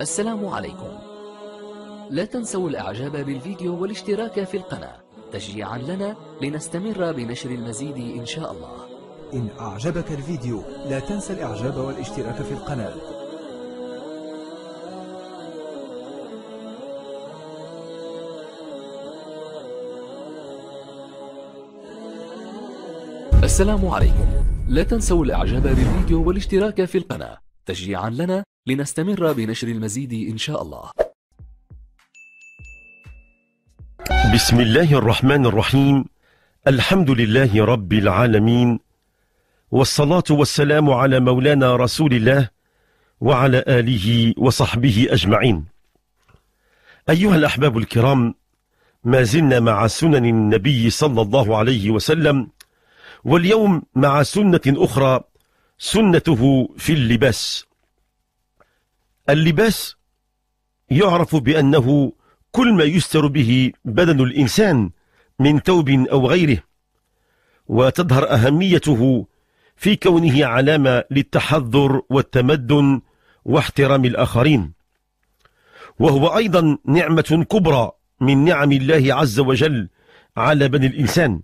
السلام عليكم. لا تنسوا الاعجاب بالفيديو والاشتراك في القناة تشجيعا لنا لنستمر بنشر المزيد ان شاء الله. إن أعجبك الفيديو لا تنسى الإعجاب والاشتراك في القناة. السلام عليكم. لا تنسوا الإعجاب بالفيديو والاشتراك في القناة تشجيعا لنا لنستمر بنشر المزيد إن شاء الله. بسم الله الرحمن الرحيم. الحمد لله رب العالمين، والصلاة والسلام على مولانا رسول الله وعلى آله وصحبه أجمعين. أيها الأحباب الكرام، ما زلنا مع سنن النبي صلى الله عليه وسلم، واليوم مع سنة أخرى، سنته في اللباس. اللباس يعرف بأنه كل ما يستر به بدن الإنسان من ثوب أو غيره، وتظهر أهميته في كونه علامة للتحذر والتمدن واحترام الآخرين، وهو أيضا نعمة كبرى من نعم الله عز وجل على بني الإنسان،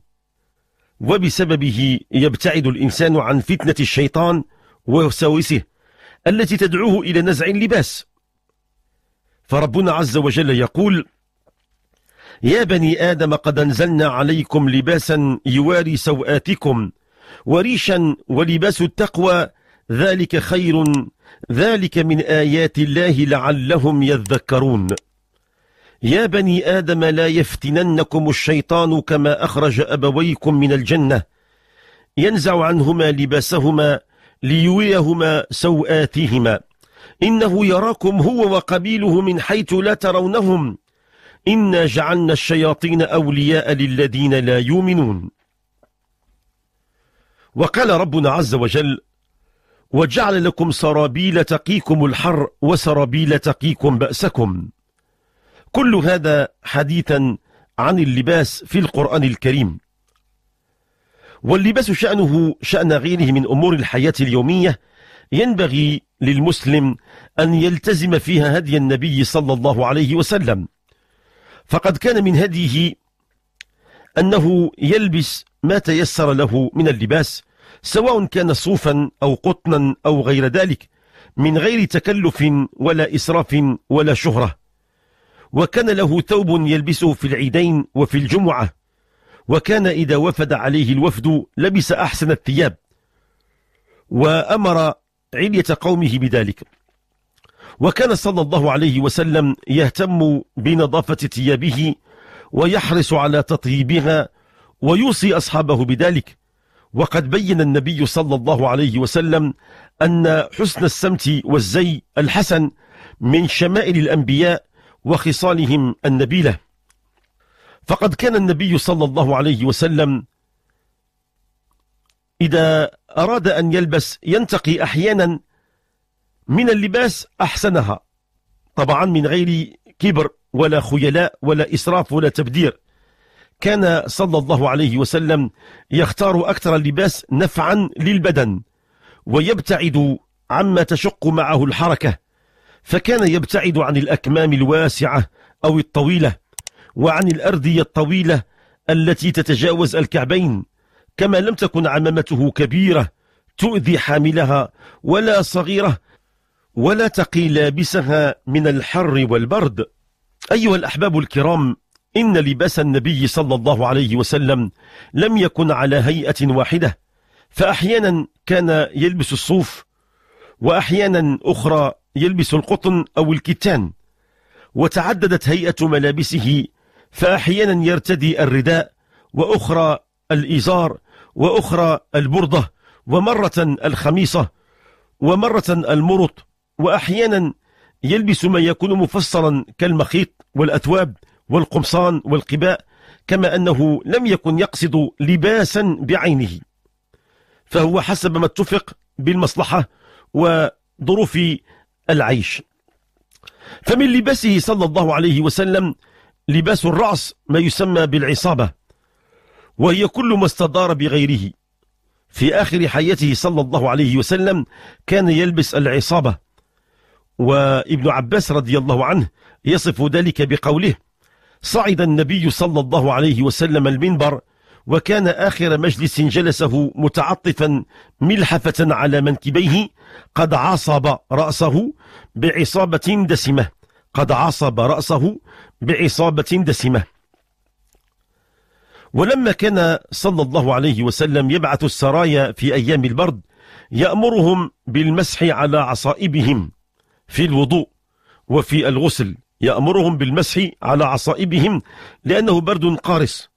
وبسببه يبتعد الإنسان عن فتنة الشيطان ووساوسه التي تدعوه إلى نزع اللباس. فربنا عز وجل يقول: يا بني آدم قد أنزلنا عليكم لباسا يواري سوآتكم وريشا ولباس التقوى ذلك خير ذلك من آيات الله لعلهم يذكرون. يا بني آدم لا يفتننكم الشيطان كما أخرج أبويكم من الجنة ينزع عنهما لباسهما ليريهما سوآتهما إنه يراكم هو وقبيله من حيث لا ترونهم إنا جعلنا الشياطين أولياء للذين لا يؤمنون. وقال ربنا عز وجل: وجعل لكم سرابيل تقيكم الحر وسرابيل تقيكم بأسكم. كل هذا حديثا عن اللباس في القرآن الكريم. واللباس شأنه شأن غيره من أمور الحياة اليومية، ينبغي للمسلم أن يلتزم فيها هدي النبي صلى الله عليه وسلم، فقد كان من هديه أنه يلبس ما تيسر له من اللباس، سواء كان صوفا أو قطنا أو غير ذلك، من غير تكلف ولا إسراف ولا شهرة. وكان له ثوب يلبسه في العيدين وفي الجمعة، وكان إذا وفد عليه الوفد لبس أحسن الثياب، وأمر علية قومه بذلك. وكان صلى الله عليه وسلم يهتم بنظافة ثيابه ويحرص على تطيبها ويوصي أصحابه بذلك. وقد بين النبي صلى الله عليه وسلم أن حسن السمت والزي الحسن من شمائل الأنبياء وخصالهم النبيلة، فقد كان النبي صلى الله عليه وسلم إذا أراد أن يلبس ينتقي أحيانا من اللباس أحسنها، طبعا من غير كبر ولا خيلاء ولا إسراف ولا تبذير. كان صلى الله عليه وسلم يختار أكثر اللباس نفعا للبدن، ويبتعد عما تشق معه الحركة، فكان يبتعد عن الأكمام الواسعة أو الطويلة، وعن الأردية الطويلة التي تتجاوز الكعبين، كما لم تكن عمامته كبيرة تؤذي حاملها ولا صغيرة ولا تقي لابسها من الحر والبرد. أيها الأحباب الكرام، إن لباس النبي صلى الله عليه وسلم لم يكن على هيئة واحدة، فأحيانا كان يلبس الصوف، وأحيانا أخرى يلبس القطن أو الكتان، وتعددت هيئة ملابسه، فأحيانا يرتدي الرداء، وأخرى الإزار، وأخرى البردة، ومرة الخميصة، ومرة المرط، وأحيانا يلبس ما يكون مفصلا كالمخيط والأثواب والقمصان والقباء، كما أنه لم يكن يقصد لباسا بعينه، فهو حسب ما اتفق بالمصلحة وظروف العيش. فمن لباسه صلى الله عليه وسلم لباس الرأس، ما يسمى بالعصابة، وهي كل ما استدار بغيره. في آخر حياته صلى الله عليه وسلم كان يلبس العصابة، وابن عباس رضي الله عنه يصف ذلك بقوله: صعد النبي صلى الله عليه وسلم المنبر وكان آخر مجلس جلسه متعطفا ملحفة على منكبيه قد عصب رأسه بعصابة دسمة ولما كان صلى الله عليه وسلم يبعث السرايا في أيام البرد يأمرهم بالمسح على عصائبهم في الوضوء وفي الغسل، يأمرهم بالمسح على عصائبهم لأنه برد قارس.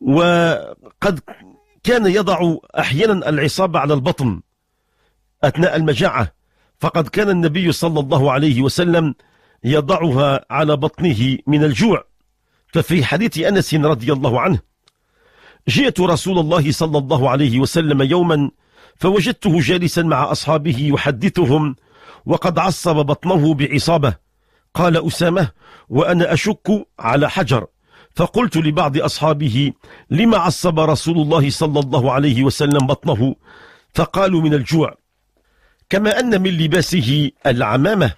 وقد كان يضع أحيانا العصابة على البطن أثناء المجاعة، فقد كان النبي صلى الله عليه وسلم يضعها على بطنه من الجوع. ففي حديث أنس رضي الله عنه: جئت رسول الله صلى الله عليه وسلم يوما فوجدته جالسا مع أصحابه يحدثهم وقد عصب بطنه بعصابة. قال أسامة: وأنا أشك على حجر، فقلت لبعض أصحابه: لما عصب رسول الله صلى الله عليه وسلم بطنه؟ فقالوا: من الجوع. كما أن من لباسه العمامة،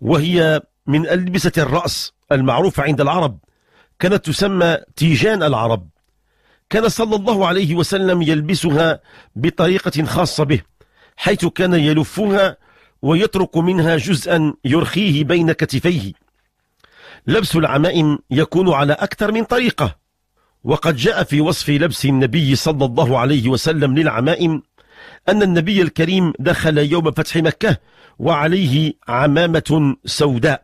وهي من ألبسة الرأس المعروفة عند العرب، كانت تسمى تيجان العرب، كان صلى الله عليه وسلم يلبسها بطريقة خاصة به، حيث كان يلفها ويترك منها جزءا يرخيه بين كتفيه. لبس العمائم يكون على أكثر من طريقة، وقد جاء في وصف لبس النبي صلى الله عليه وسلم للعمائم أن النبي الكريم دخل يوم فتح مكة وعليه عمامة سوداء،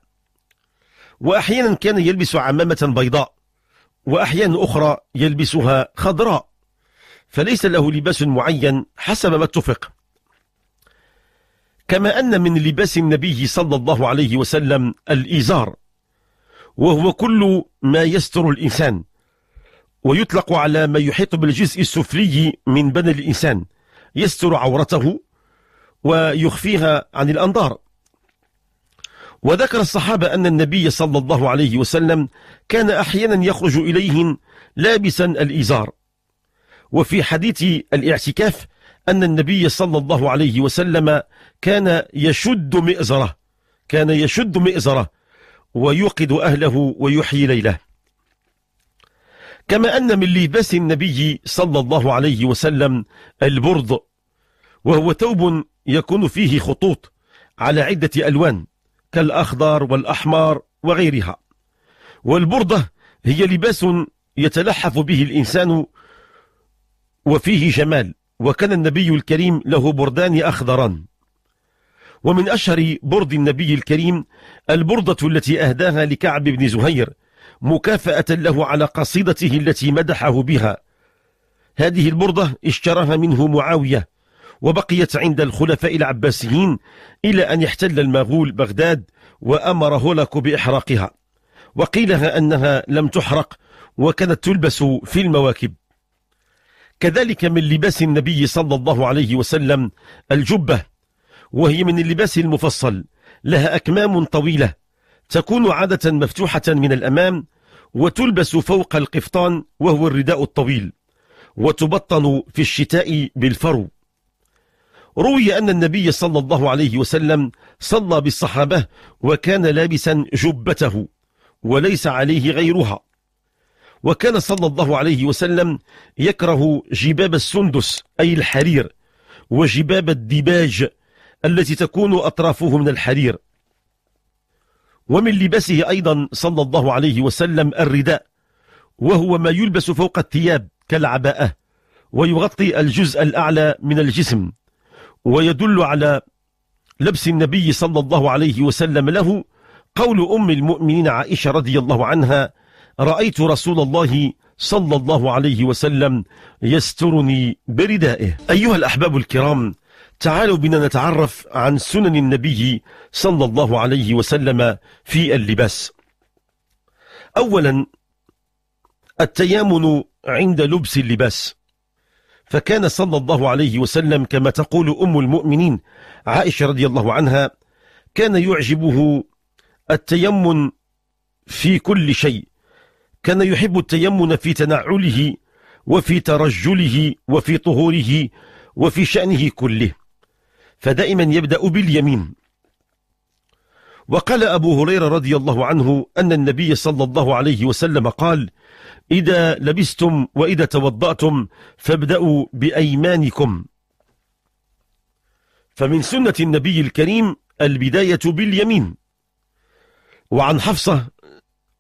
وأحيانا كان يلبس عمامة بيضاء، وأحيانا أخرى يلبسها خضراء، فليس له لباس معين حسب ما اتفق. كما أن من لباس النبي صلى الله عليه وسلم الإزار، وهو كل ما يستر الإنسان، ويطلق على ما يحيط بالجزء السفلي من بدن الإنسان، يستر عورته ويخفيها عن الأنظار. وذكر الصحابة أن النبي صلى الله عليه وسلم كان أحيانا يخرج إليهم لابسا الإزار. وفي حديث الاعتكاف أن النبي صلى الله عليه وسلم كان يشد مئزره ويوقد أهله ويحيي ليله. كما أن من لباس النبي صلى الله عليه وسلم البرد، وهو ثوب يكون فيه خطوط على عدة ألوان كالأخضر والأحمر وغيرها. والبردة هي لباس يتلحف به الإنسان وفيه جمال، وكان النبي الكريم له بردان أخضران. ومن أشهر برد النبي الكريم البردة التي أهداها لكعب بن زهير مكافأة له على قصيدته التي مدحه بها. هذه البردة اشتراها منه معاوية، وبقيت عند الخلفاء العباسيين إلى أن يحتل المغول بغداد وأمر هولك بإحراقها، وقيلها أنها لم تحرق وكانت تلبس في المواكب. كذلك من لباس النبي صلى الله عليه وسلم الجبة، وهي من اللباس المفصل، لها أكمام طويلة تكون عادة مفتوحة من الأمام وتلبس فوق القفطان وهو الرداء الطويل، وتبطن في الشتاء بالفرو. روي أن النبي صلى الله عليه وسلم صلى بالصحابة وكان لابسا جبته وليس عليه غيرها. وكان صلى الله عليه وسلم يكره جباب السندس أي الحرير، وجباب الديباج التي تكون أطرافه من الحرير. ومن لباسه أيضا صلى الله عليه وسلم الرداء، وهو ما يلبس فوق الثياب كالعباءة ويغطي الجزء الأعلى من الجسم، ويدل على لبس النبي صلى الله عليه وسلم له قول أم المؤمنين عائشة رضي الله عنها: رأيت رسول الله صلى الله عليه وسلم يسترني بردائه. أيها الأحباب الكرام، تعالوا بنا نتعرف عن سنن النبي صلى الله عليه وسلم في اللباس. أولا، التيامن عند لبس اللباس، فكان صلى الله عليه وسلم كما تقول أم المؤمنين عائشة رضي الله عنها كان يعجبه التيمن في كل شيء، كان يحب التيمن في تنعله وفي ترجله وفي طهوره وفي شأنه كله، فدائما يبدأ باليمين. وقال أبو هريرة رضي الله عنه أن النبي صلى الله عليه وسلم قال: إذا لبستم وإذا توضأتم فابدأوا بأيمانكم. فمن سنة النبي الكريم البداية باليمين. وعن حفصة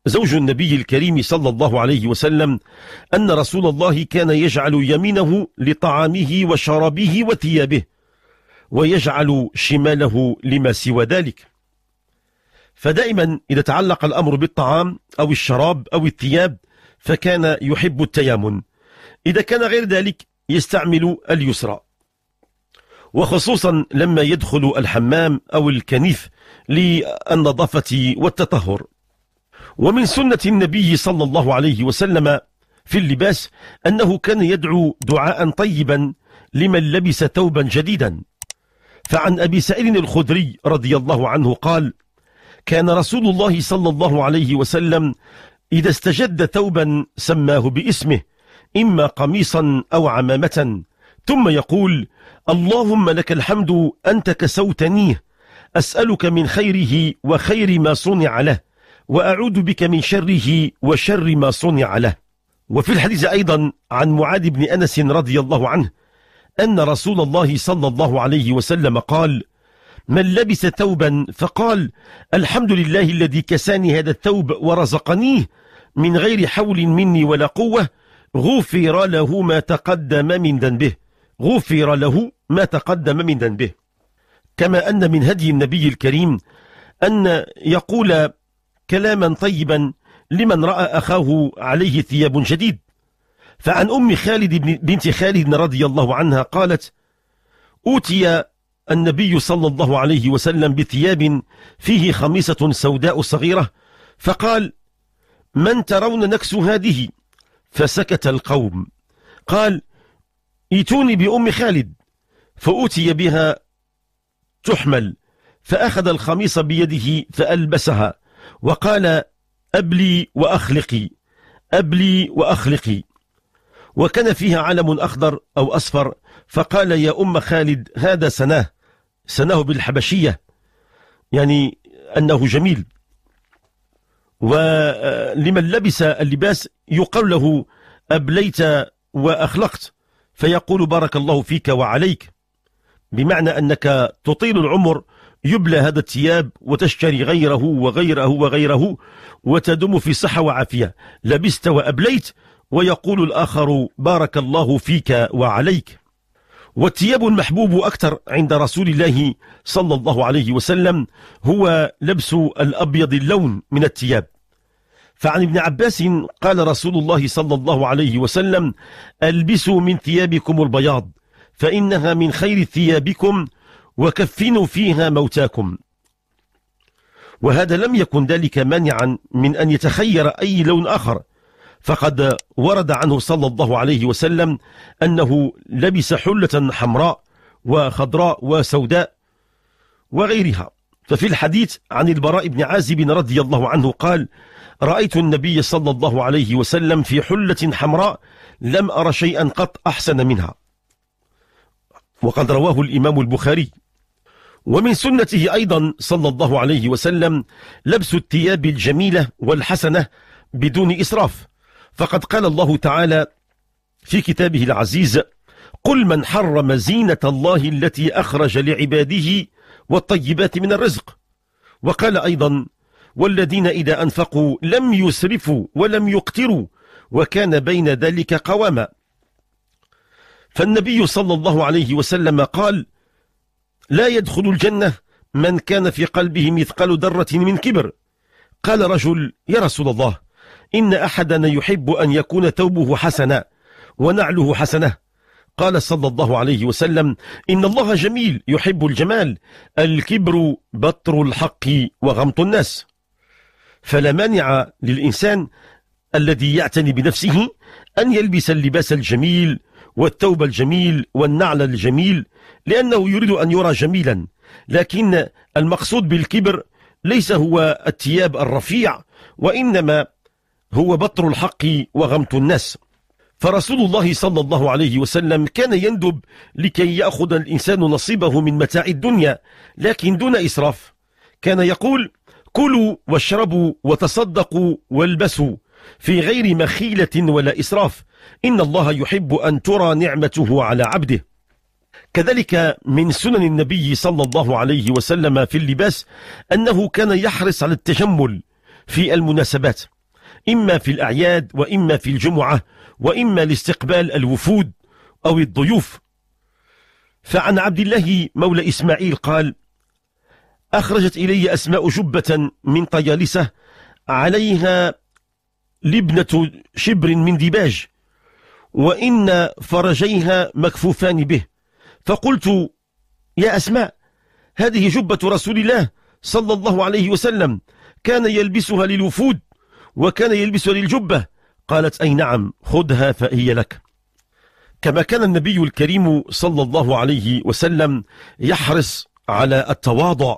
زوج النبي الكريم صلى الله عليه وسلم أن رسول الله كان يجعل يمينه لطعامه وشرابه وثيابه، ويجعل شماله لما سوى ذلك. فدائما إذا تعلق الأمر بالطعام أو الشراب أو الثياب فكان يحب التيامن، إذا كان غير ذلك يستعمل اليسرى، وخصوصا لما يدخل الحمام أو الكنيف للنظافة والتطهر. ومن سنة النبي صلى الله عليه وسلم في اللباس أنه كان يدعو دعاء طيبا لمن لبس ثوبا جديدا. فعن أبي سعيد الخدري رضي الله عنه قال: كان رسول الله صلى الله عليه وسلم إذا استجد ثوبا سماه باسمه، إما قميصا أو عمامة، ثم يقول: اللهم لك الحمد أنت كسوتنيه، أسألك من خيره وخير ما صنع له، وأعوذ بك من شره وشر ما صنع له. وفي الحديث أيضا عن معاذ بن أنس رضي الله عنه أن رسول الله صلى الله عليه وسلم قال: من لبس ثوبا فقال: الحمد لله الذي كساني هذا الثوب ورزقنيه من غير حول مني ولا قوة، غفر له ما تقدم من ذنبه، غفر له ما تقدم من ذنبه. كما أن من هدي النبي الكريم أن يقول كلاما طيبا لمن رأى أخاه عليه ثياب جديد. فعن أم خالد بنت خالد رضي الله عنها قالت: أوتي النبي صلى الله عليه وسلم بثياب فيه خميصة سوداء صغيرة، فقال: من ترون نكس هذه؟ فسكت القوم. قال: ائتوني بأم خالد. فأوتي بها تحمل، فأخذ الخميص بيده فألبسها، وقال: أبلي وأخلقي، أبلي وأخلقي. وكان فيها علم أخضر أو أصفر، فقال: يا أم خالد هذا سناه، سناه بالحبشية، يعني أنه جميل. ولمن لبس اللباس يقال له: أبليت وأخلقت، فيقول: بارك الله فيك وعليك، بمعنى أنك تطيل العمر، يبلى هذا الثياب وتشتري غيره وغيره وغيره، وتدم في صحة وعافية، لبست وأبليت. ويقول الآخر: بارك الله فيك وعليك. والثياب المحبوب أكثر عند رسول الله صلى الله عليه وسلم هو لبس الأبيض اللون من الثياب. فعن ابن عباس قال رسول الله صلى الله عليه وسلم: ألبسوا من ثيابكم البياض، فإنها من خير ثيابكم، وكفنوا فيها موتاكم. وهذا لم يكن ذلك مانعا من أن يتخير أي لون آخر، فقد ورد عنه صلى الله عليه وسلم أنه لبس حلة حمراء وخضراء وسوداء وغيرها. ففي الحديث عن البراء بن عازب رضي الله عنه قال: رأيت النبي صلى الله عليه وسلم في حلة حمراء لم أرى شيئا قط أحسن منها. وقد رواه الإمام البخاري. ومن سنته أيضا صلى الله عليه وسلم لبس الثياب الجميلة والحسنة بدون إسراف. فقد قال الله تعالى في كتابه العزيز: قل من حرم زينة الله التي أخرج لعباده والطيبات من الرزق. وقال أيضا: والذين إذا أنفقوا لم يسرفوا ولم يقتروا، وكان بين ذلك قواما. فالنبي صلى الله عليه وسلم قال: لا يدخل الجنة من كان في قلبه مثقال ذرة من كبر. قال رجل: يا رسول الله، إن أحدنا يحب أن يكون ثوبه حسنا ونعله حسنة. قال صلى الله عليه وسلم: إن الله جميل يحب الجمال، الكبر بطر الحق وغمط الناس. فلا مانع للإنسان الذي يعتني بنفسه أن يلبس اللباس الجميل والثوب الجميل والنعل الجميل، لأنه يريد أن يرى جميلا. لكن المقصود بالكبر ليس هو الثياب الرفيع، وإنما هو بطر الحق وغمط الناس. فرسول الله صلى الله عليه وسلم كان يندب لكي يأخذ الإنسان نصيبه من متاع الدنيا، لكن دون إسراف. كان يقول: كلوا واشربوا وتصدقوا والبسوا في غير مخيلة ولا إسراف، إن الله يحب أن ترى نعمته على عبده. كذلك من سنن النبي صلى الله عليه وسلم في اللباس أنه كان يحرص على التجمل في المناسبات، إما في الأعياد وإما في الجمعة وإما لاستقبال الوفود أو الضيوف. فعن عبد الله مولى إسماعيل قال: أخرجت إلي أسماء جبة من طيالسة عليها لبنة شبر من ديباج، وإن فرجيها مكفوفان به، فقلت: يا أسماء، هذه جبة رسول الله صلى الله عليه وسلم، كان يلبسها للوفود وكان يلبسها للجبة. قالت: أي نعم، خذها فهي لك. كما كان النبي الكريم صلى الله عليه وسلم يحرص على التواضع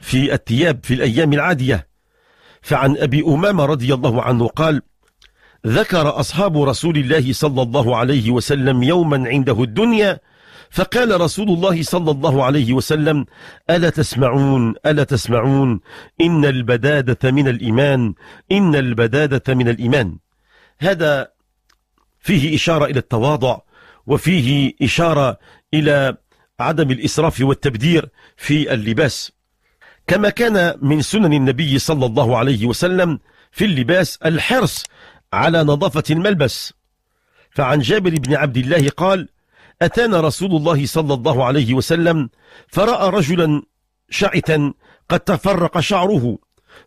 في الثياب في الأيام العادية. فعن أبي أمامة رضي الله عنه قال: ذكر أصحاب رسول الله صلى الله عليه وسلم يوما عنده الدنيا، فقال رسول الله صلى الله عليه وسلم: ألا تسمعون، إن البدادة من الإيمان، إن البدادة من الإيمان. هذا فيه إشارة إلى التواضع، وفيه إشارة إلى عدم الإسراف والتبذير في اللباس. كما كان من سنن النبي صلى الله عليه وسلم في اللباس الحرص على نظافة الملبس. فعن جابر بن عبد الله قال: أتانا رسول الله صلى الله عليه وسلم فرأى رجلا شعثا قد تفرق شعره،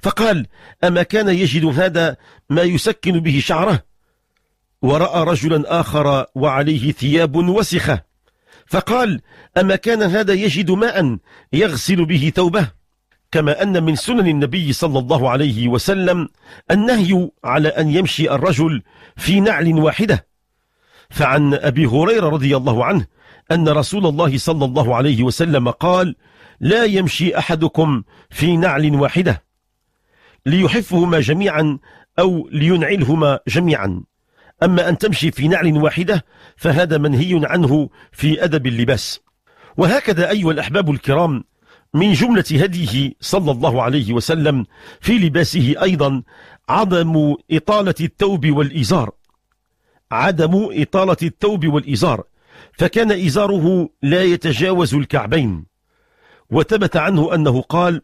فقال: أما كان يجد هذا ما يسكن به شعره؟ ورأى رجلا آخر وعليه ثياب وسخة، فقال: أما كان هذا يجد ماء يغسل به ثوبه. كما أن من سنن النبي صلى الله عليه وسلم النهي على أن يمشي الرجل في نعل واحدة. فعن أبي هريرة رضي الله عنه أن رسول الله صلى الله عليه وسلم قال: لا يمشي أحدكم في نعل واحدة، ليحفهما جميعا أو لينعلهما جميعا. أما أن تمشي في نعل واحدة فهذا منهي عنه في أدب اللباس. وهكذا أيها الأحباب الكرام، من جملة هديه صلى الله عليه وسلم في لباسه أيضا عدم إطالة الثوب والإزار، فكان إزاره لا يتجاوز الكعبين. وثبت عنه أنه قال: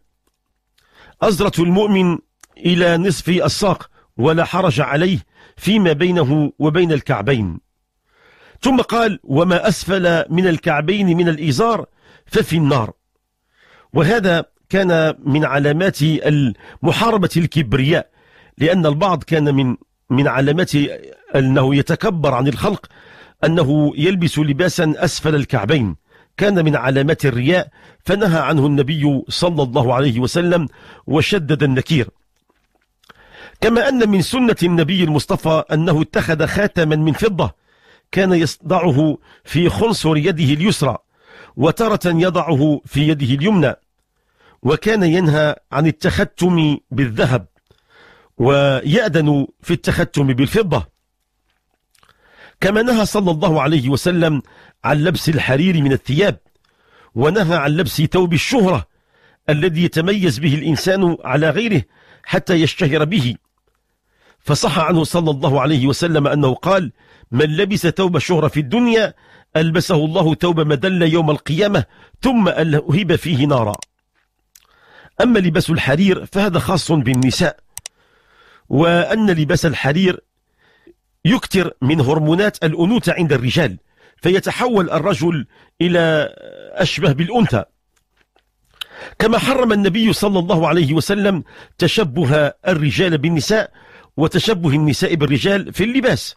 أزرة المؤمن إلى نصف الساق، ولا حرج عليه فيما بينه وبين الكعبين. ثم قال: وما أسفل من الكعبين من الإزار ففي النار. وهذا كان من علامات محاربة الكبرياء، لأن البعض كان من علامات أنه يتكبر عن الخلق أنه يلبس لباسا أسفل الكعبين، كان من علامات الرياء، فنهى عنه النبي صلى الله عليه وسلم وشدد النكير. كما أن من سنة النبي المصطفى أنه اتخذ خاتما من فضة كان يضعه في خنصر يده اليسرى، وترة يضعه في يده اليمنى، وكان ينهى عن التختم بالذهب ويأذن في التختم بالفضة. كما نهى صلى الله عليه وسلم عن لبس الحرير من الثياب، ونهى عن لبس ثوب الشهرة الذي يتميز به الإنسان على غيره حتى يشتهر به. فصح عنه صلى الله عليه وسلم أنه قال: من لبس ثوب الشهرة في الدنيا ألبسه الله ثوب مذلة يوم القيامة، ثم ألهب فيه نارا. أما لباس الحرير فهذا خاص بالنساء، وأن لباس الحرير يكثر من هرمونات الأنوثة عند الرجال، فيتحول الرجل إلى أشبه بالأنثى. كما حرم النبي صلى الله عليه وسلم تشبه الرجال بالنساء وتشبه النساء بالرجال في اللباس،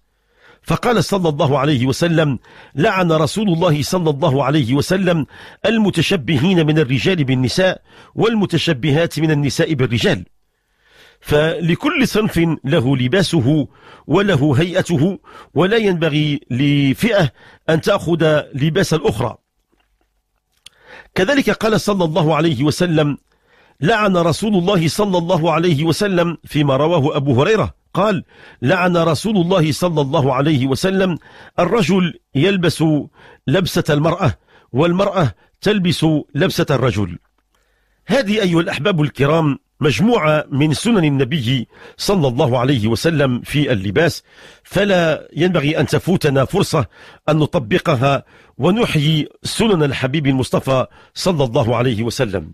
فقال صلى الله عليه وسلم: لعن رسول الله صلى الله عليه وسلم المتشبهين من الرجال بالنساء، والمتشبهات من النساء بالرجال. فلكل صنف له لباسه وله هيئته، ولا ينبغي لفئة أن تأخذ لباس الأخرى. كذلك قال صلى الله عليه وسلم: لعن رسول الله صلى الله عليه وسلم، فيما رواه أبو هريرة قال: لعن رسول الله صلى الله عليه وسلم الرجل يلبس لبسة المرأة، والمرأة تلبس لبسة الرجل. هذه أيها الأحباب الكرام مجموعة من سنن النبي صلى الله عليه وسلم في اللباس، فلا ينبغي أن تفوتنا فرصة أن نطبقها ونحيي سنن الحبيب المصطفى صلى الله عليه وسلم.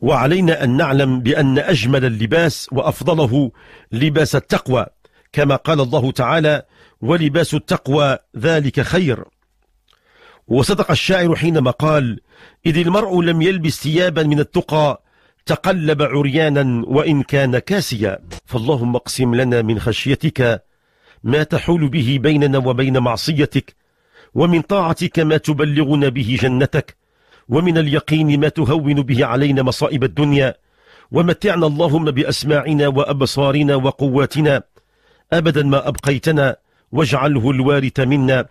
وعلينا أن نعلم بأن أجمل اللباس وأفضله لباس التقوى، كما قال الله تعالى: ولباس التقوى ذلك خير. وصدق الشاعر حينما قال: إذ المرء لم يلبس ثيابا من التقى تقلب عريانا وإن كان كاسيا. فاللهم اقسم لنا من خشيتك ما تحول به بيننا وبين معصيتك، ومن طاعتك ما تبلغنا به جنتك، ومن اليقين ما تهون به علينا مصائب الدنيا، ومتعنا اللهم بأسماعنا وأبصارنا وقواتنا أبدا ما أبقيتنا، واجعله الوارث منا،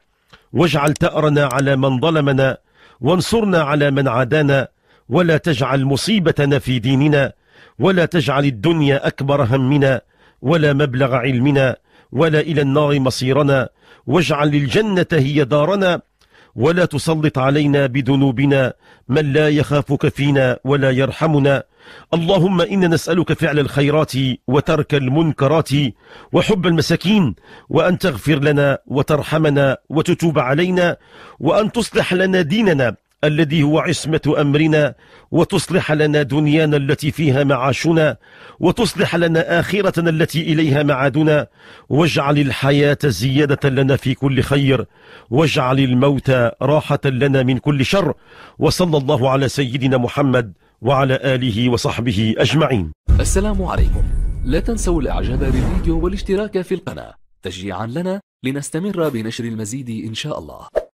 واجعل تأرنا على من ظلمنا، وانصرنا على من عادانا، ولا تجعل مصيبتنا في ديننا، ولا تجعل الدنيا أكبر همنا ولا مبلغ علمنا، ولا إلى النار مصيرنا، واجعل الجنة هي دارنا، ولا تسلط علينا بذنوبنا من لا يخافك فينا ولا يرحمنا. اللهم إنا نسألك فعل الخيرات وترك المنكرات وحب المساكين، وأن تغفر لنا وترحمنا وتتوب علينا، وأن تصلح لنا ديننا الذي هو عصمة أمرنا، وتصلح لنا دنيانا التي فيها معاشنا، وتصلح لنا آخرتنا التي إليها معادنا، واجعل الحياة زيادة لنا في كل خير، واجعل الموت راحة لنا من كل شر. وصلى الله على سيدنا محمد وعلى آله وصحبه أجمعين. السلام عليكم، لا تنسوا الإعجاب بالفيديو والاشتراك في القناة تشجيعا لنا لنستمر بنشر المزيد إن شاء الله.